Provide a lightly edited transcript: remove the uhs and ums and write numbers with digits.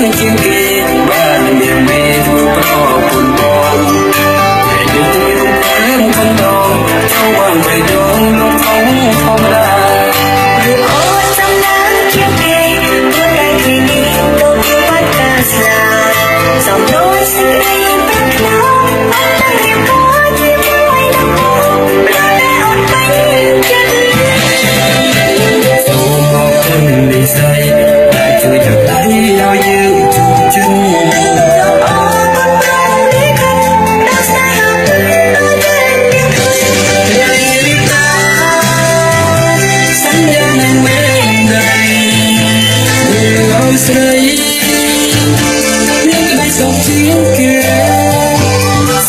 những chuyện kia bé là những niềm vui vui có buồn buồn về những điều em thân đau trong quãng thời đường lúc phóng phong đa người ôi trong nắng chiều ngày tôi lại vì đi đâu kia bắt ta xa dòng đôi xanh đây bắt lâu anh ta hiếm có như môi đau khổ là lẽ ôn bánh chân tôi thân mình say đã chưa được thấy đau như Hãy subscribe cho kênh Ghiền Mì Gõ Để không bỏ